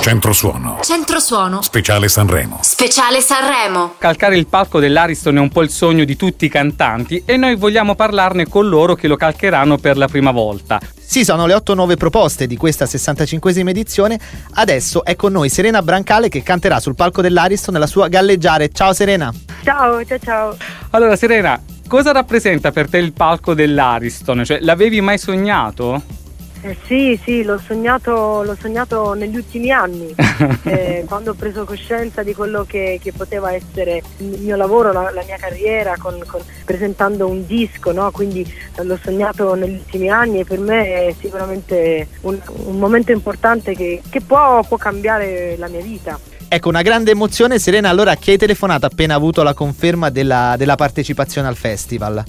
Centro Suono. Centro Suono. Speciale Sanremo. Speciale Sanremo. Calcare il palco dell'Ariston è un po' il sogno di tutti i cantanti e noi vogliamo parlarne con loro che lo calcheranno per la prima volta. Sì, sono le 8 nuove proposte di questa 65esima edizione. Adesso è con noi Serena Brancale che canterà sul palco dell'Ariston la sua Galleggiare. Ciao Serena. Ciao, ciao, ciao. Allora Serena, cosa rappresenta per te il palco dell'Ariston? Cioè, l'avevi mai sognato? Sì, l'ho sognato negli ultimi anni, quando ho preso coscienza di quello che poteva essere il mio lavoro, la mia carriera, presentando un disco, no? Quindi l'ho sognato negli ultimi anni e per me è sicuramente un momento importante che può cambiare la mia vita. Ecco, una grande emozione. Serena, allora chi hai telefonato appena avuto la conferma della partecipazione al festival?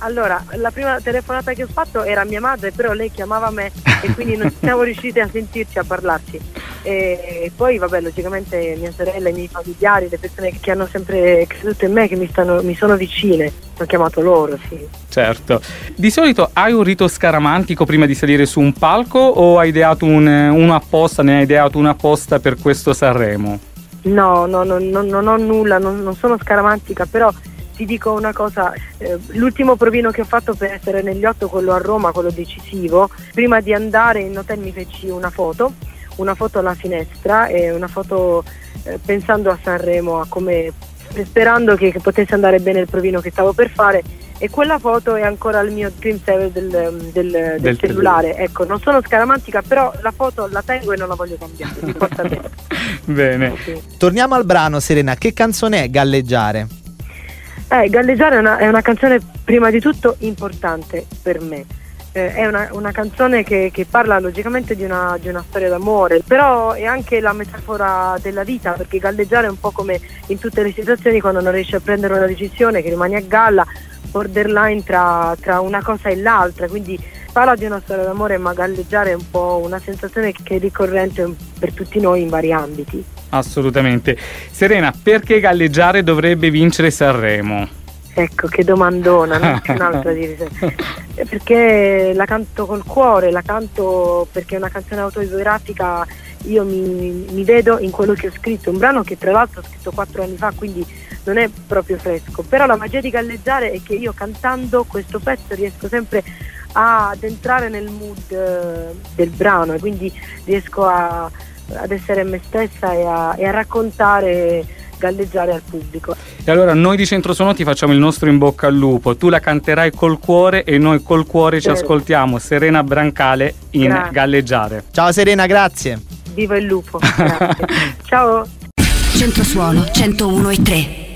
Allora, la prima telefonata che ho fatto era mia madre, però lei chiamava me e quindi non siamo riuscite a sentirci, a parlarci. E poi, vabbè, logicamente mia sorella, i miei familiari, le persone che hanno sempre creduto in me, che mi sono vicine, ho chiamato loro, sì. Certo. Di solito hai un rito scaramantico prima di salire su un palco o hai ideato ne hai ideato una apposta per questo Sanremo? No, non ho nulla, non sono scaramantica, però... Ti dico una cosa, l'ultimo provino che ho fatto per essere negli 8, quello a Roma, quello decisivo, prima di andare in hotel mi feci una foto alla finestra e una foto pensando a Sanremo, sperando che potesse andare bene il provino che stavo per fare, e quella foto è ancora il mio dream saver del cellulare. Ecco, non sono scaramantica, però la foto la tengo e non la voglio cambiare, importa bene. Bene. Okay. Torniamo al brano, Serena, che canzone è Galleggiare? Galleggiare è una canzone prima di tutto importante per me, è una canzone che parla logicamente di una storia d'amore, però è anche la metafora della vita, perché galleggiare è un po' come in tutte le situazioni quando non riesci a prendere una decisione, che rimani a galla, borderline tra una cosa e l'altra, quindi parla di una storia d'amore, ma galleggiare è un po' una sensazione che è ricorrente per tutti noi in vari ambiti. Assolutamente. Serena, perché Galleggiare dovrebbe vincere Sanremo? Ecco, che domandona, non c'è un'altra di risposta. Perché la canto col cuore, la canto perché è una canzone autobiografica, io mi vedo in quello che ho scritto, un brano che tra l'altro ho scritto 4 anni fa, quindi non è proprio fresco, però la magia di Galleggiare è che io cantando questo pezzo riesco sempre ad entrare nel mood del brano e quindi riesco ad essere me stessa e a raccontare, galleggiare al pubblico. E allora noi di Centro Suono ti facciamo il nostro in bocca al lupo, tu la canterai col cuore e noi col cuore ci ascoltiamo Serena Brancale in Galleggiare. Ciao Serena, grazie. Viva il lupo, grazie. Ciao. Centro Suono 101.3.